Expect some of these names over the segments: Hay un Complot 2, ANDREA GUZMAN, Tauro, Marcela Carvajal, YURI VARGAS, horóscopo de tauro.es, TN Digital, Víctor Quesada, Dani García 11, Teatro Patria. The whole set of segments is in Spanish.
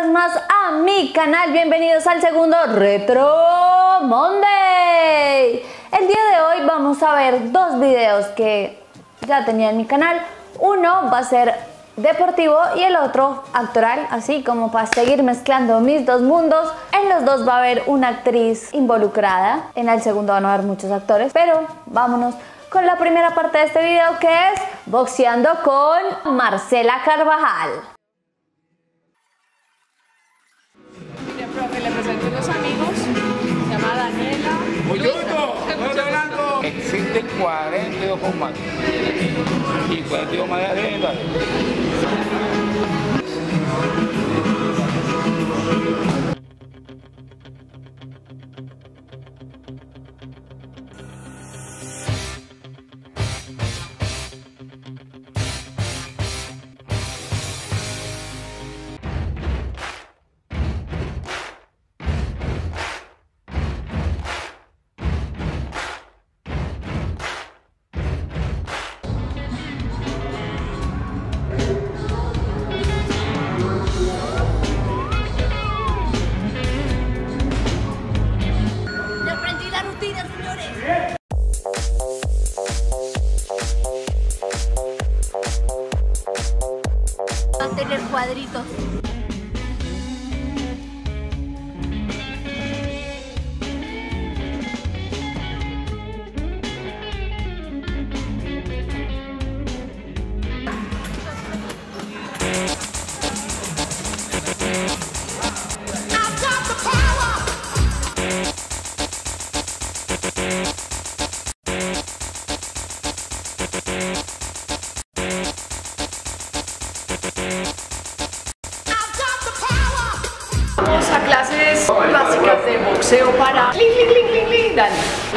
días más a mi canal. Bienvenidos al segundo Retro Monday. El día de hoy vamos a ver dos videos que ya tenía en mi canal. Uno va a ser deportivo y el otro actoral, así como para seguir mezclando mis dos mundos. En los dos va a haber una actriz involucrada. En el segundo van a haber muchos actores, pero vámonos con la primera parte de este video, que es boxeando con Marcela Carvajal. Le presenté unos amigos, se llama Daniela. ¡Muy! Existen 42 combates y 42 maneras de entrar. Tener cuadritos. Básicas de boxeo para Dani.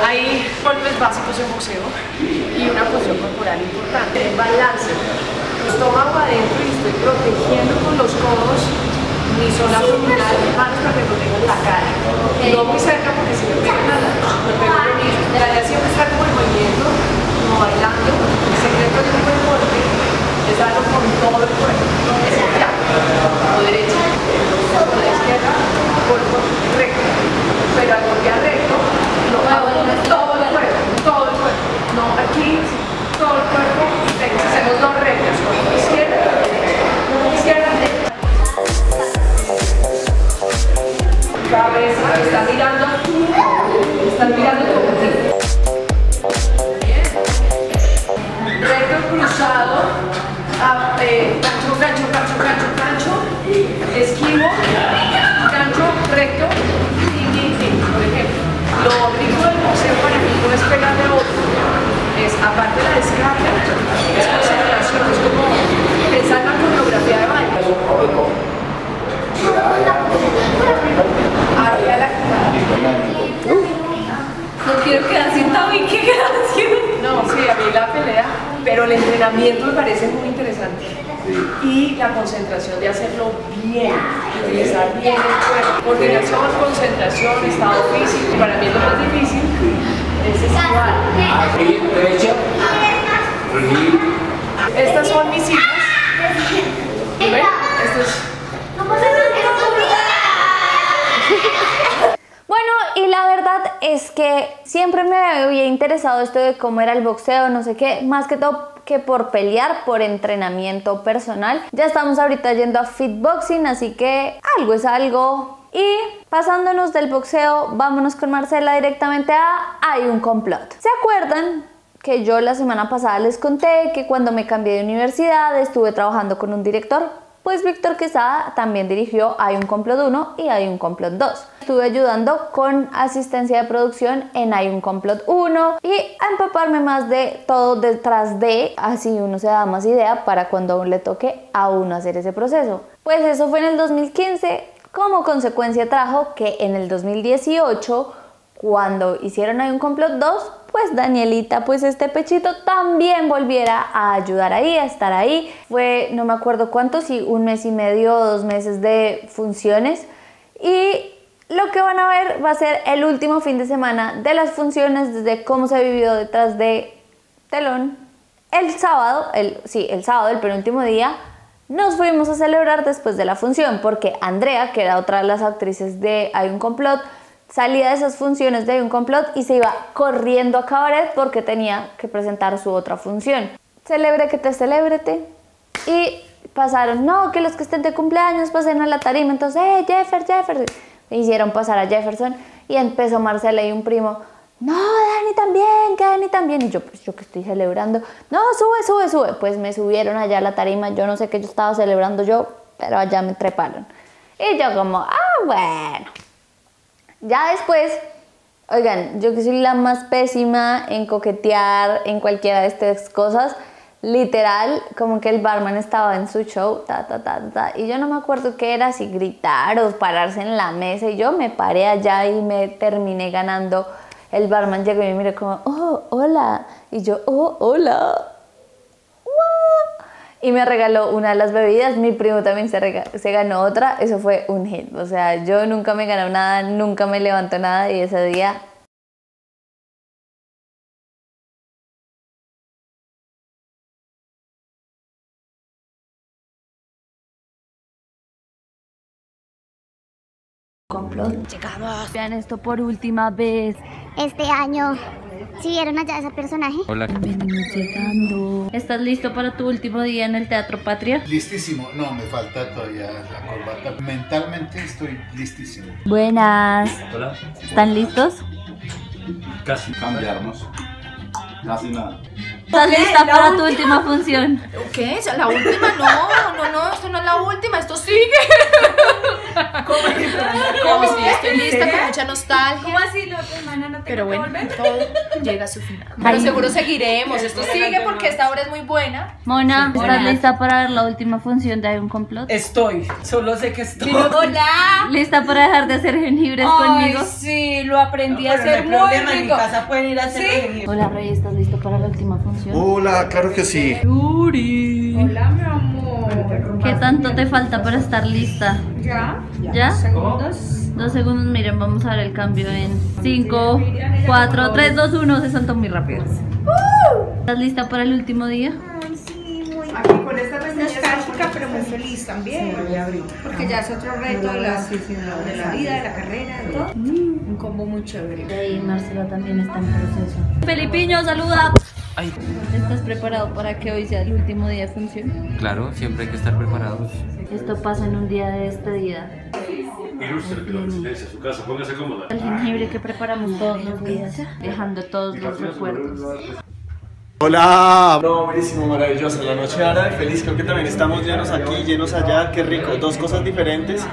Hay golpes básicos en boxeo y una posición corporal importante, el balance. Estómago adentro y estoy protegiendo con los codos mi zona abdominal, mis manos para que protejan la cara. No muy cerca porque si me pegan a la idea siempre está como el movimiento, como bailando. El secreto de un buen golpe es darlo con todo el cuerpo. Es ya, o derecha, o la izquierda, cuerpo recto, pero al golpear recto, no abona todo el cuerpo, no aquí, todo el cuerpo, hacemos dos rectas, izquierda, derecha. Cabeza, estás mirando, como ti. Recto cruzado, gancho, esquivo, recto y por ejemplo. Lo rico del boxeo para mí no es pegarle a otro, es aparte de la descarga, es concentración, es como pensar en la coreografía de baile. Arriba la jugada. No quiero quedar sin tabique, gracias. No, sí, a mí la pelea, pero el entrenamiento me parece muy interesante. Y la concentración de hacerlo bien, utilizar bien el cuerpo, coordinación, concentración, estado físico. Para mí lo más difícil es igual. Abrir, derecha, abrir. Estas son mis hijas. Bueno, y la verdad es que siempre me había interesado esto de cómo era el boxeo, no sé qué, más que todo que por pelear, por entrenamiento personal. Ya estamos ahorita yendo a fitboxing, así que algo es algo. Y pasándonos del boxeo, vámonos con Marcela directamente a Hay un Complot. ¿Se acuerdan que yo la semana pasada les conté que cuando me cambié de universidad estuve trabajando con un director? Pues Víctor Quesada también dirigió Hay un Complot 1 y Hay un Complot 2. Estuve ayudando con asistencia de producción en Hay un Complot 1 y a empaparme más de todo detrás de, así uno se da más idea para cuando aún le toque a uno hacer ese proceso. Pues eso fue en el 2015, como consecuencia trajo que en el 2018, cuando hicieron Hay un Complot 2, pues Danielita, pues este pechito también volviera a ayudar ahí, a estar ahí. Fue, no me acuerdo cuánto, si un mes y medio o 2 meses de funciones, y lo que van a ver va a ser el último fin de semana de las funciones, desde cómo se vivió detrás de telón el sábado, el penúltimo día Nos fuimos a celebrar después de la función porque Andrea, que era otra de las actrices de Hay un Complot, salía de esas funciones de Hay un Complot y se iba corriendo a cabaret porque tenía que presentar su otra función. Celébrete. Y pasaron, no, que los que estén de cumpleaños pasen a la tarima, entonces, Jefferson. Hicieron pasar a Jefferson y empezó Marcela y un primo, no, Dani también. Y yo, pues yo que estoy celebrando, no, sube. Pues me subieron allá a la tarima, yo no sé qué yo estaba celebrando yo, pero allá me treparon. Y yo como, bueno. Ya después, oigan, yo que soy la más pésima en coquetear en cualquiera de estas cosas, literal, como que el barman estaba en su show, y yo no me acuerdo qué era, si gritar o pararse en la mesa, y yo me paré allá y me terminé ganando. El barman llegó y me miró como, oh, hola, y yo, oh, hola, y me regaló una de las bebidas. Mi primo también se ganó otra. Eso fue un hit, o sea, yo nunca me ganó nada, nunca me levantó nada, y ese día... Complot. Llegamos. Vean esto por última vez. Este año. ¿Sí vieron allá ese personaje? Hola. Venimos llegando. ¿Estás listo para tu último día en el Teatro Patria? Listísimo. No, me falta todavía la corbata. Mentalmente estoy listísimo. Buenas. Hola. ¿Están listos? Casi cambiarnos. Casi nada. ¿Estás lista para tu última función? ¿Qué? ¿La última? No, esto no es la última, esto sigue. ¿Cómo? Estoy lista, con mucha nostalgia. ¿Cómo así? La otra semana no tengo que volver. Pero bueno, todo llega a su final. Pero seguro seguiremos, esto sigue porque esta obra es muy buena. Mona, ¿estás lista para ver la última función de Hay un Complot? Estoy, solo sé que estoy. Hola. ¿Lista para dejar de hacer genibres conmigo? Ay, sí, lo aprendí a hacer muy rico. En casa pueden ir a hacer genibres. Hola, Rey, ¿estás listo para la última función? Hola, claro que sí. Yuri. Hola, mi amor. ¿Qué tanto te falta para estar lista? ¿Ya? Dos segundos, miren, vamos a ver el cambio en 5, 4, 3, 2, 1, se saltó muy rápido. ¿Estás lista para el último día? Ay, sí, muy bien. Aquí con esta reseña nostálgica, pero muy feliz también. Porque ya es otro reto de la vida, de la carrera, de todo. Un combo muy chévere. Y Marcela también está en proceso. Felipiño, saluda. Ay. ¿Estás preparado para que hoy sea el último día de función? Claro, siempre hay que estar preparados. Esto pasa en un día de despedida. Ilustre, que la residencia, su casa, póngase cómoda. El jengibre que preparamos todos los días, dejando todos los recuerdos. ¡Hola! No, buenísimo, maravillosa la noche ahora, feliz, creo que también estamos llenos aquí, llenos allá, qué rico, dos cosas diferentes,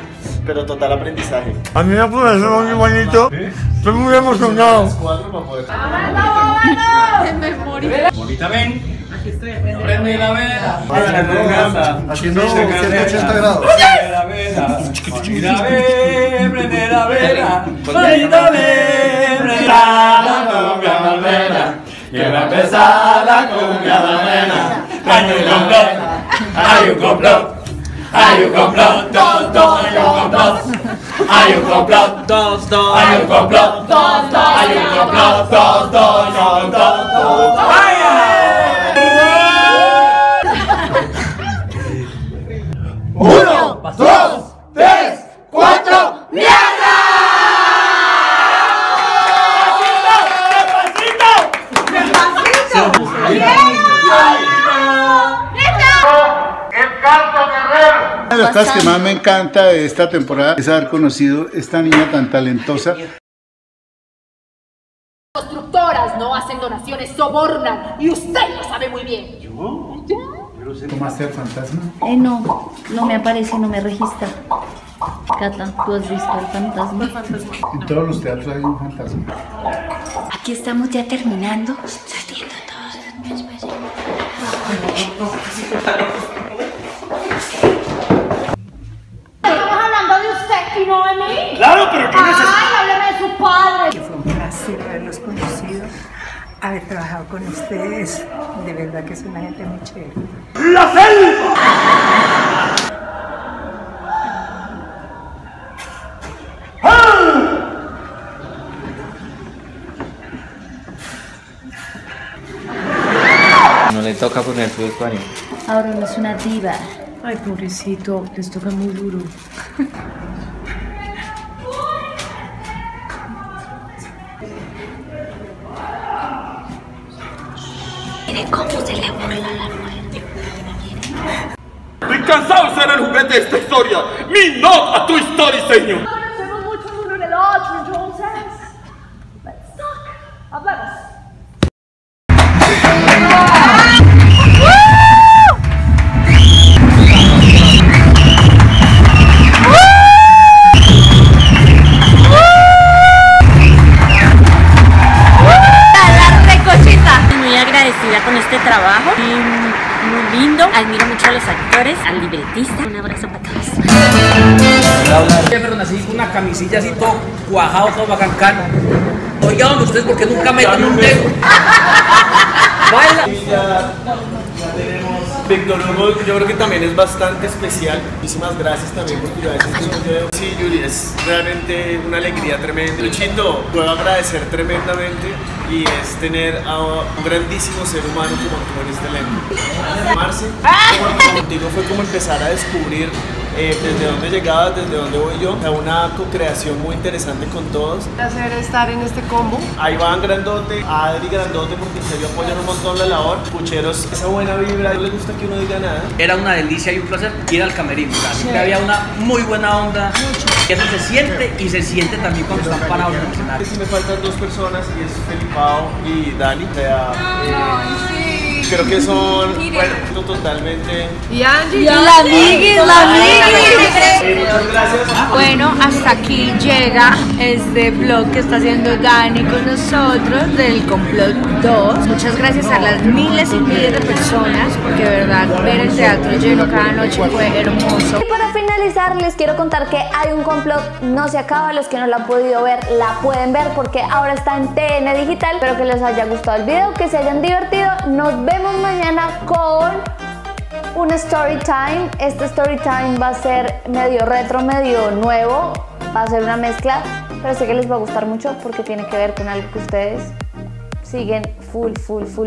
pero total aprendizaje. A mí me parece muy bonito, estoy muy emocionado. ¡Vámonos! Bonita, ven. Prende la vela. Haciendo 180 grados. Prende la vela. Prende la vela. Que va a empezar la cumbia banana. Hay un complot. Hay un complot. Hay un complot. Hay un complot. Hay un complot. Una de las cosas que más me encanta de esta temporada es haber conocido esta niña tan talentosa. Constructoras no hacen donaciones, sobornan, y usted lo sabe muy bien. ¿Yo? ¿Cómo hace el fantasma? No me aparece, no me registra. Cata, ¿tú has visto al fantasma? El fantasma. En todos los teatros hay un fantasma. Aquí estamos ya terminando. Saliendo todos después. Claro, pero ¿qué necesitas? ¡Ay, háblame de su padre! Que fue un placer haberlos conocido, haber trabajado con ustedes. De verdad que es una gente muy chévere. ¡La selva! No le toca poner su escuadrón. Ahora no es una diva. Ay, pobrecito, les toca muy duro. Miren cómo se le burla la muerte. Estoy cansado de ser el juguete de esta historia. Me not a tu historia, señor. Conocemos mucho el uno del otro, entonces. Let's talk. Hablamos. Con este trabajo muy lindo, admiro mucho a los actores, al libretista. Un abrazo para todos. Pero así una camisilla así todo cuajado, todo bacancano. Oigan ustedes porque nunca me dan un dedo. Baila. Ya tenemos Víctor Hugo, yo creo que también es bastante especial. Muchísimas gracias también porque yo a veces no veo. Sí, Yuri, es realmente una alegría tremenda. Luchito, puedo agradecer tremendamente y es tener a un grandísimo ser humano como tú en este elenco. Marcela, contigo fue como empezar a descubrir desde dónde llegabas, desde dónde voy yo, a una co-creación muy interesante con todos. Un placer estar en este combo. A Iván Grandote, a Adri Grandote, porque en serio apoyan un montón la labor. Pucheros, esa buena vibra, no les gusta que uno diga nada. Era una delicia y un placer ir al camerino. Sí. Había una muy buena onda. Mucho. Eso se siente y se siente también cuando están parados en el escenario. Si me faltan dos personas y es Felipao y Dani. O sea, creo que son bueno, totalmente. Y Angie, la amiguis, la amiguis. Muchas gracias. Bueno, hasta aquí llega este vlog que está haciendo Dani con nosotros del Complot 2. Muchas gracias a las miles y miles de personas, porque de verdad ver el teatro lleno cada noche fue hermoso. Y para finalizar les quiero contar que Hay un Complot no se acaba. Los que no la han podido ver la pueden ver porque ahora está en TN Digital. Espero que les haya gustado el video, que se hayan divertido. Nos vemos mañana con un story time. Este story time va a ser medio retro, medio nuevo, va a ser una mezcla, pero sé que les va a gustar mucho porque tiene que ver con algo que ustedes siguen full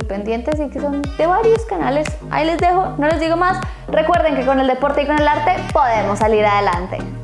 pendientes y que son de varios canales. Ahí les dejo, no les digo más. Recuerden que con el deporte y con el arte podemos salir adelante.